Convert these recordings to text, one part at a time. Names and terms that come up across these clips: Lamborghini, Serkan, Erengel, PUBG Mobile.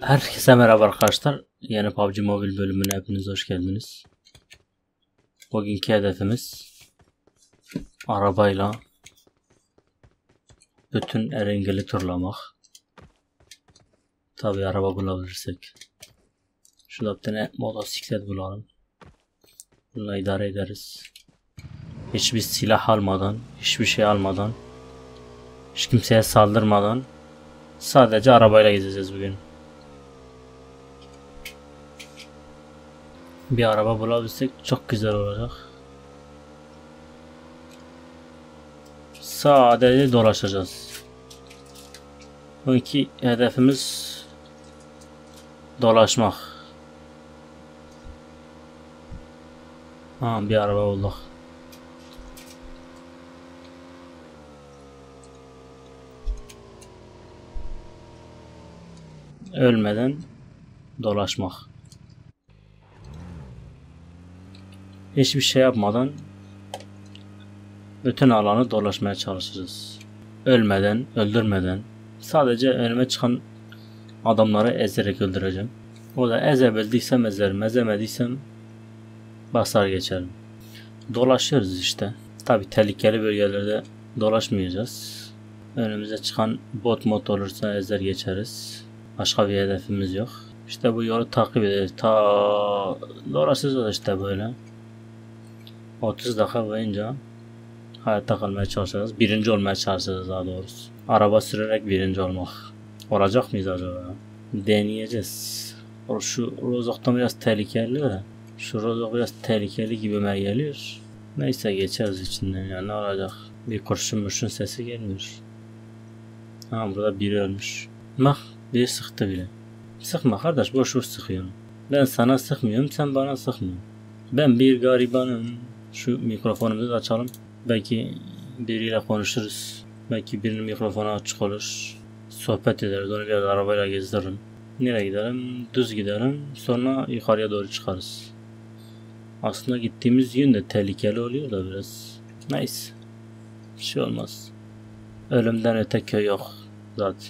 Herkese merhaba arkadaşlar. Yeni PUBG Mobile bölümüne hepiniz hoş geldiniz. Bugünkü hedefimiz arabayla bütün Erengel'i turlamak. Tabii araba bulabilirsek. Şurada bir tane motosiklet bulalım. Bununla idare ederiz. Hiçbir silah almadan, hiçbir şey almadan, hiç kimseye saldırmadan sadece arabayla gezeceğiz bugün. Bir araba bulabilsek çok güzel olacak. Sadece dolaşacağız. Bugünkü hedefimiz dolaşmak. Ha, bir araba bulduk. Ölmeden dolaşmak. Hiçbir şey yapmadan bütün alanı dolaşmaya çalışacağız. Ölmeden, öldürmeden, sadece önüme çıkan adamları ezerek öldüreceğim. O da ezebildiysem ezerim, ezemediysem basar geçerim. Dolaşıyoruz işte. Tabi tehlikeli bölgelerde dolaşmayacağız. Önümüze çıkan bot olursa ezer geçeriz. Başka bir hedefimiz yok. İşte bu yolu takip ederiz. Dolaşacağız işte böyle. 30 dakika boyunca hayatta kalmaya çalışacağız. Birinci olmaya çalışacağız daha doğrusu. Araba sürerek birinci olmak. Olacak mıyız acaba? Deneyeceğiz. Şu rozoktan biraz tehlikeli de. Şu rozok biraz tehlikeli gibime geliyor. Neyse geçeriz içinden yani, ne olacak? Bir kurşun sesi gelmiyor. Ha, burada biri ölmüş. Bak biri sıktı bile. Sıkma kardeş, boş sıkıyorsun. Ben sana sıkmıyorum, sen bana sıkmıyorsun. Ben bir garibanım. Şu mikrofonumuzu açalım. Belki biriyle konuşuruz. Belki birinin mikrofonu açık olur. Sohbet ederiz. Onu biraz arabayla gezdiririm. Nereye gidelim? Düz gidelim. Sonra yukarıya doğru çıkarız. Aslında gittiğimiz yön de tehlikeli oluyor da biraz. Neyse. Bir şey olmaz. Ölümden öte köy yok zaten.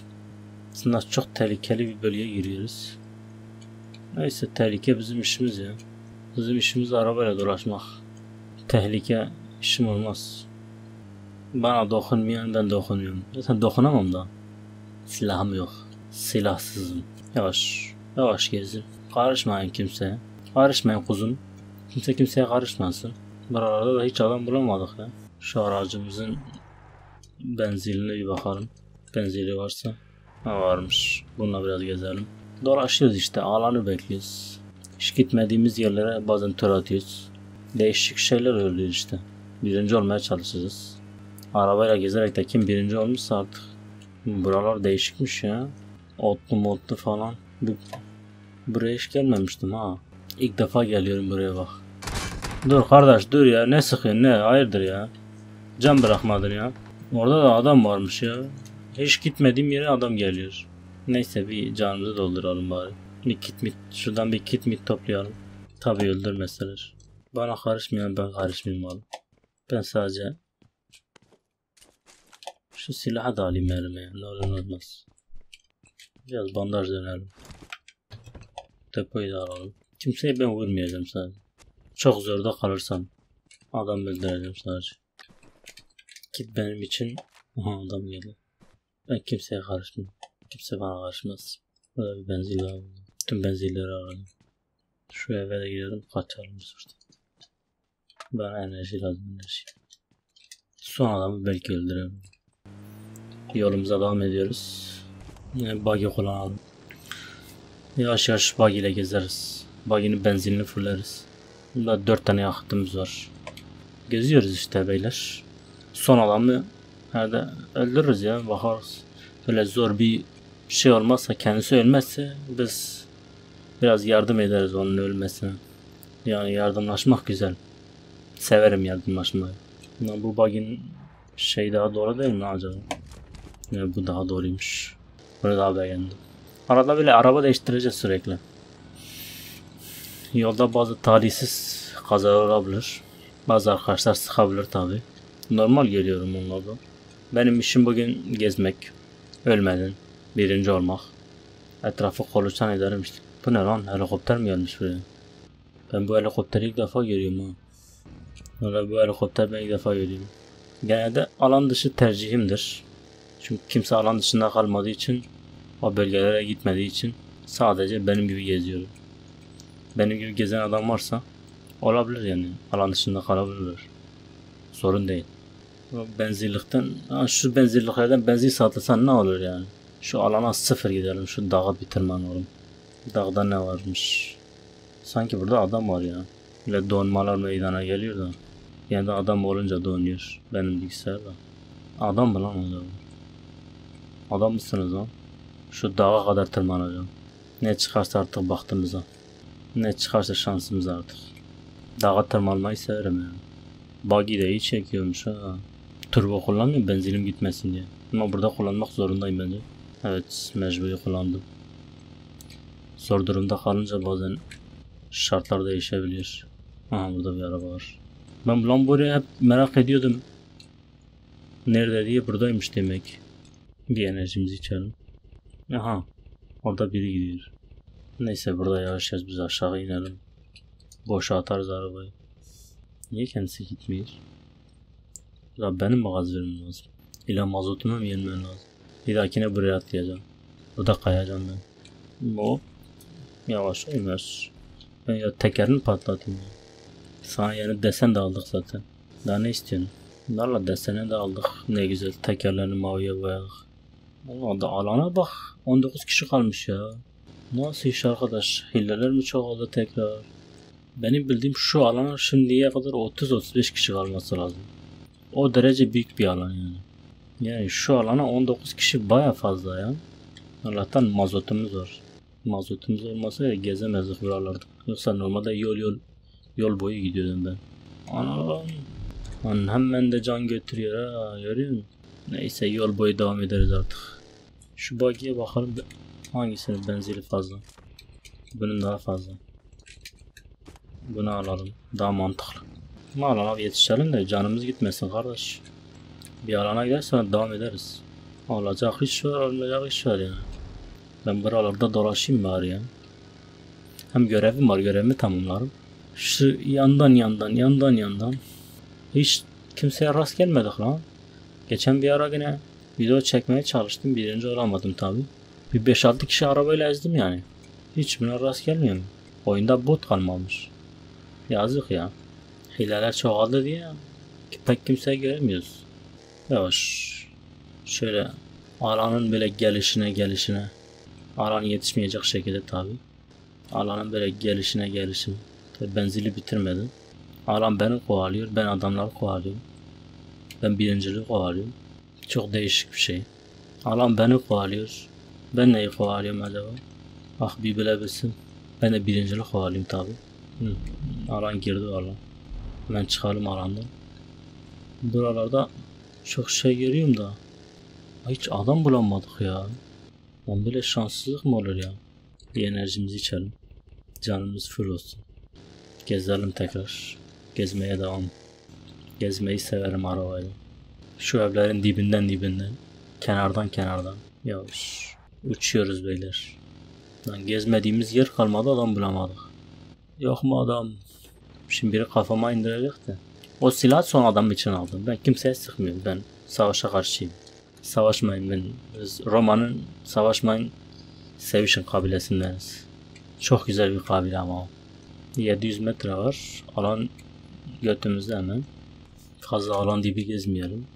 Aslında çok tehlikeli bir bölgeye giriyoruz. Neyse, tehlike bizim işimiz ya. Bizim işimiz arabayla dolaşmak. Tehlike işim olmaz. Bana dokunmayan ben dokunuyorum. Zaten dokunamam da. Silahım yok. Silahsızım. Yavaş. Yavaş gezin. Karışmayın kimseye. Karışmayın kuzum. Kimse kimseye karışmasın. Buralarda da hiç adam bulamadık ya. Şu aracımızın benzinine bir bakalım. Benzini varsa. Ha, varmış. Bununla biraz gezelim. Dolaşıyoruz işte. Alanı bekliyoruz. Hiç gitmediğimiz yerlere bazen tur atıyoruz. Değişik şeyler oluyor işte. Birinci olmaya çalışacağız. Arabayla gezerek de kim birinci olmuşsa artık. Buralar değişikmiş ya. Otlu motlu falan. Buraya hiç gelmemiştim ha. İlk defa geliyorum buraya bak. Dur kardeş dur ya. Ne sıkıyorsun ne? Hayırdır ya. Can bırakmadın ya. Orada da adam varmış ya. Hiç gitmediğim yere adam geliyor. Neyse bir canımızı dolduralım bari. Şuradan bir kit toplayalım. Tabii öldürmeseler. Bana karışmayan ben karışmayayım oğlum. Ben sadece şu silahı da alayım elime ya. Ne olur ne olmaz. Biraz bandaj dönelim. Depoyu da alalım. Kimseyi ben vurmayacağım sadece. Çok zorda kalırsam adam öldüreceğim sadece. Kit benim için. Aha, adam geldi. Ben kimseye karışmıyorum. Kimse bana karışmaz. Burada bir benzin alalım. Tüm benzinleri alalım. Şu eve de gidelim, kaçalım burada. Bana enerji lazım, enerji. Son adamı belki öldürelim. Yolumuza devam ediyoruz. Yani buggy kullanalım. Yavaş yavaş buggy ile gezeriz. Buggy'nin benzinini fırlarız. Burada 4 tane yakıtımız var. Geziyoruz işte beyler. Son adamı herhalde öldürürüz ya, bakarız. Böyle zor bir şey olmazsa, kendisi ölmezse biz biraz yardım ederiz onun ölmesine. Yani yardımlaşmak güzel. Severim yardımlaşmayı. Ya bu bug'in şey daha doğru değil mi acaba? Ya bu daha doğruymuş. Bunu daha beğendim. Arada böyle araba değiştireceğiz sürekli. Yolda bazı talihsiz kazalar olabilir. Bazı arkadaşlar sıkabilir tabi. Normal geliyorum onlardan. Benim işim bugün gezmek. Ölmeden birinci olmak. Etrafı koluçan ederim işte. Bu ne lan? Helikopter mi gelmiş buraya? Ben bu helikopteri ilk defa görüyorum ha. Valla bu helikopter ben ilk defa görüyorum. Genelde alan dışı tercihimdir. Çünkü kimse alan dışında kalmadığı için, o bölgelere gitmediği için sadece benim gibi geziyorum. Benim gibi gezen adam varsa olabilir yani. Alan dışında kalabilir. Sorun değil. Benzirlikten, şu benzirliklerden benzin satılsan ne olur yani? Şu alana sıfır gidelim, şu dağı bitirmen oğlum. Dağda ne varmış? Sanki burada adam var ya. Böyle donmalar meydana geliyor da. Yani de adam olunca donuyor. Benim bilgisayarda. Adam mı lan orada? Adam mısınız lan? Şu dağa kadar tırmanacağım. Ne çıkarsa artık baktığımıza. Ne çıkarsa şansımız artık. Dağa tırmanmayı severim yani. Buggy de iyi çekiyormuş ha. Turbo kullanmıyorum benzinim gitmesin diye. Ama burada kullanmak zorundayım bence. Evet, mecburi kullandım. Zor durumda kalınca bazen şartlar değişebilir. Aha, burada bir araba var. Ben Lamborghini'yi hep merak ediyordum. Nerede diye, buradaymış demek. Bir enerjimizi içelim. Aha, orada biri gidiyor. Neyse, burada yavaşça biz aşağı inelim. Boşa atarız arabayı. Niye kendisi gitmiyor? Ya benim mi gaz vermem lazım? İlla mazotumu mu yenmem lazım? Bir dahakine buraya atlayacağım. Burada kayacağım ben. Hop. Yavaş olmuyor. Ben ya tekerini patlatayım ya. Sana yani desen de aldık zaten. Daha ne istiyorsun? Bunlarla desene de aldık. Ne güzel tekerlerini maviye boyadık. Allah da alana bak. 19 kişi kalmış ya. Nasıl iş arkadaş? Hilleler mi çoğaldı tekrar? Benim bildiğim şu alana şimdiye kadar 30-35 kişi kalması lazım. O derece büyük bir alan yani. Yani şu alana 19 kişi baya fazla ya. Allah'tan mazotumuz var. Mazotumuz olmasaydı gezemezdik buralarda. Yoksa normalde yol boyu gidiyordum ben. Anam. Lan hemen de can götürüyor ha, görüyor musun? Neyse, yol boyu devam ederiz artık. Şu bagiye bakalım. Hangisinin benzeri fazla? Bunun daha fazla. Bunu alalım. Daha mantıklı. Ama alana yetişelim de canımız gitmesin kardeş. Bir alana gidersen devam ederiz. Alacak iş var, alacak iş var yani. Ben buralarda dolaşayım bari ya. Hem görevim var, görevimi tamamlarım. Şu yandan. Hiç kimseye rast gelmedik lan. Geçen bir ara yine video çekmeye çalıştım. Birinci olamadım tabi. Bir 5-6 kişi arabayla ezdim yani. Hiç buna rast gelmiyor mu? Oyunda bot kalmamış. Yazık ya. Hileler çoğaldı diye pek kimseye göremiyoruz. Yavaş. Şöyle alanın böyle gelişine. Alan yetişmeyecek şekilde tabi. Alanın böyle gelişine. Benzili bitirmedim. Alan beni kovalıyor, ben adamları kovalıyorum. Ben birinciliği kovalıyorum. Çok değişik bir şey. Alan beni kovalıyor. Ben neyi kovalıyorum acaba? Ah bir bilebilsin. Ben de birinciliği kovalıyorum tabi. Alan girdi alan. Ben çıkarım alandan. Buralarda çok şey görüyorum da. Hiç adam bulamadık ya. Lan böyle şanssızlık mı olur ya? Bir enerjimizi içelim. Canımız full olsun. Gezelim tekrar. Gezmeye devam. Gezmeyi severim arabayla. Şu evlerin dibinden. Kenardan. Yavaş. Uçuyoruz beyler. Lan gezmediğimiz yer kalmadı, adam bulamadık. Yok mu adam? Şimdi biri kafama indirecekti. O silah son adam için aldım. Ben kimseye sıkmıyorum. Ben savaşa karşıyım. Savaşmayın ben. Biz Roma'nın savaşmayın, sevişin kabilesindeniz. Çok güzel bir kabile ama o. 700 metre var. Alan götümüzde hemen. Fazla alan dibi gezmeyelim.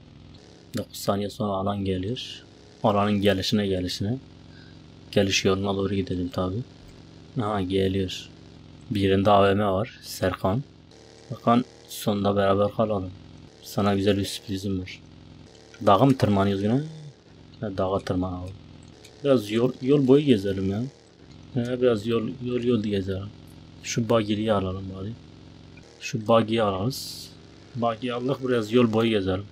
9 saniye sonra alan gelir. Alanın gelişine. Geliş yoluna doğru gidelim tabi. Aha geliyor. Birinde AVM var. Serkan. Serkan sonunda beraber kalalım. Sana güzel bir sürprizim var. Dağa mı tırmanıyoruz yine? Dağa tırmanalım. Biraz yol boyu gezelim ya. Biraz yol gezelim. Şu bagiyi alalım bari. Şu bagiyi alırız. Bagiyi aldık, biraz yol boyu gezelim.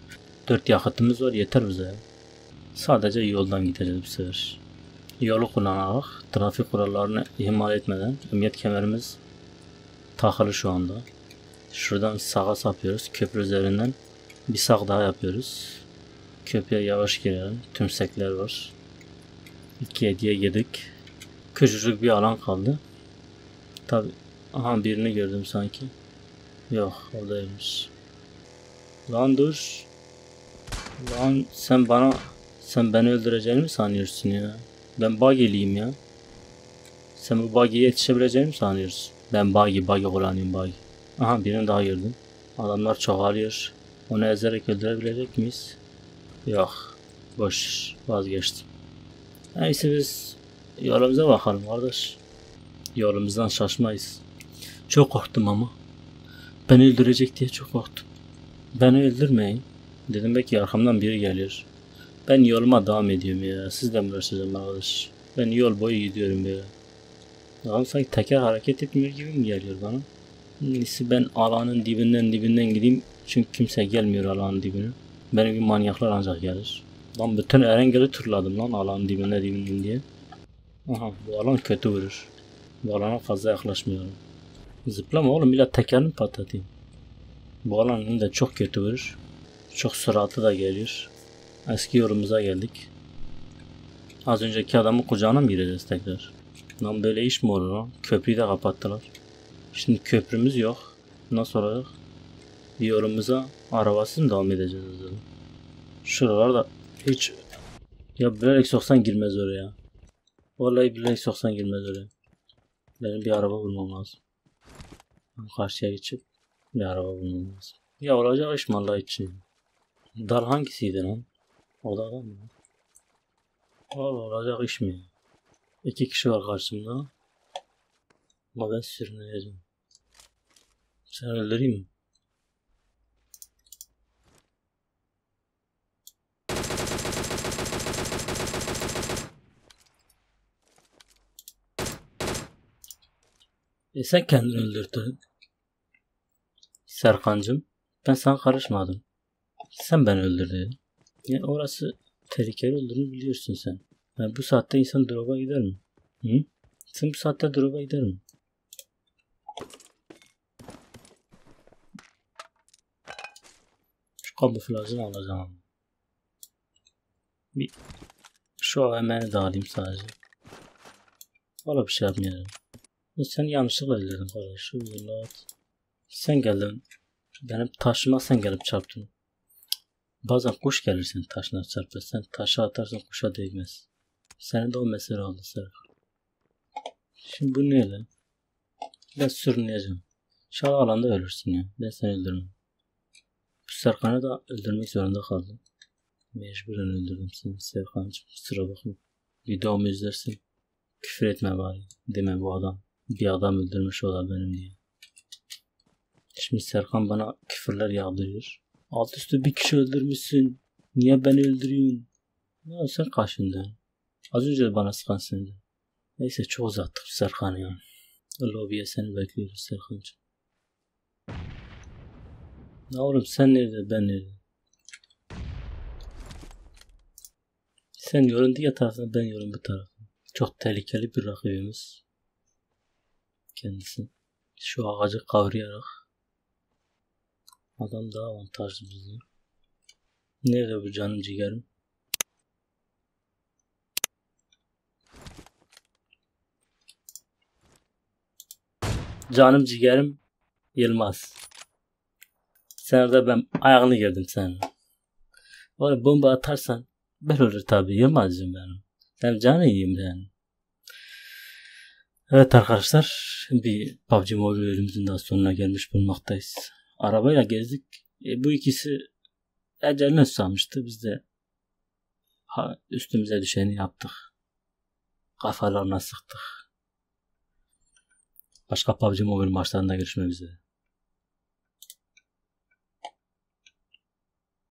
4 yakıtımız var, yeter bize ya. Sadece yoldan gideceğiz bu sefer. Yolu kullanarak, trafik kurallarını ihmal etmeden, emniyet kemerimiz takılı şu anda. Şuradan sağa sapıyoruz, köprü üzerinden bir sağ daha yapıyoruz. Köprüye yavaş girelim, tümsekler var. 2'ye yedik. Küçücük bir alan kaldı. Tabi. Aha birini gördüm sanki. Yok oradaymış. Lan dur. Lan sen beni öldüreceğini mi sanıyorsun ya? Ben buggy'liyim ya. Sen bu buggy'ye yetişebileceğini mi sanıyorsun? Ben buggy kullanıyorum buggy. Aha birini daha gördüm. Adamlar çoğalıyor. Onu ezerek öldürebilecek miyiz? Yok. Boş. Vazgeçtim. Neyse biz yolumuza bakalım kardeş. Yolumuzdan şaşmayız. Çok korktum ama. Beni öldürecek diye çok korktum. Beni öldürmeyin. Dedim belki arkamdan biri geliyor. Ben yoluma devam ediyorum ya. Siz de mi uğraşacağım arkadaş? Ben yol boyu gidiyorum böyle. Adam sanki teker hareket etmiyor gibi mi geliyor bana? Neyse ben alanın dibinden gideyim. Çünkü kimse gelmiyor alanın dibine. Benim gibi manyaklar ancak gelir. Lan bütün Erengel'i turladım lan alanın dibinden diye. Aha bu alan kötü vurur. Bu alana fazla yaklaşmıyorum. Zıplama oğlum illa tekerini patlatayım. Bu alanın da çok kötü vurur. Çok süratli da gelir. Eski yolumuza geldik. Az önceki adamın kucağına mı gireceğiz tekrar? Lan böyle iş mi olur lan? Köprüyü de kapattılar. Şimdi köprümüz yok. Nasıl olacak? Yolumuza arabasız mı devam edeceğiz? Şuralarda hiç... Ya bilerek soksan girmez oraya. Vallahi bilerek soksan girmez oraya. Benim bir araba bulmam lazım. Karşıya geçip bir araba bulmam lazım. Ya olacak iş mi Allah için? Dal hangisiydi lan? O da var mı? Valla olacak iş mi? İki kişi var karşımda. Ama ben sürüneceğim. Sen öldüreyim mi? E sen kendini öldürdün. Serkancığım, ben sana karışmadım. Sen beni öldürdün. Yani orası tehlikeli olduğunu biliyorsun sen. Yani bu saatte insan drop'a gider mi? Hı? Sen bu saatte drop'a gider mi? Şu kamuflajını alacağım. Bir şu AVM'ye dağılayım sadece. Valla bir şey yapmayalım. Sen yanlışlıkla öldürdün kardeşim. Sen geldin. Benim taşıma sen gelip çarptın. Bazen kuş gelir senin taşına çarpar. Sen taşa atarsan kuşa değmez. Senin de o mesele oldu Serkan. Şimdi bu neyle? Ben sürüneceğim. Şal alanda ölürsün ya. Ben seni öldürmem. Bu Serkan'ı da öldürmek zorunda kaldım. Mecburen öldürdüm seni Serkan'cığım. Kusura bakma. Videomu izlersin. Küfür etme bari. Deme bu adam. Bir adam öldürmüş o da benim diye. Şimdi Serkan bana küfürler yağdırıyor. Alt üstü bir kişi öldürmüşsün. Niye beni öldürüyorsun? Ya sen kaşındın. Az önce bana sıkan sendin. Neyse çok uzattık Serkan'ı ya. Lobiye seni bekliyoruz Serkan'cığım. Yavrum sen nerede ben nerede? Sen yorun diğer tarafına ben yorun bu tarafına. Çok tehlikeli bir rakibimiz. Kendisi. Şu ağacı kavrayarak. Adam daha avantajlı bizi. Nerede bu canım ciğerim? Canım ciğerim Yılmaz. Sen orada ben ayağını girdim sen. Böyle bomba atarsan böyle olur tabi Yılmaz'cığım benim. Sen canı yiyeyim yani. Evet arkadaşlar bir PUBG Mobile bölümümüzün daha sonuna gelmiş bulmaktayız. Arabayla gezdik. Bu ikisi eceline susamıştı. Biz de üstümüze düşeni yaptık. Kafalarına sıktık. Başka PUBG Mobile maçlarında görüşmek üzere.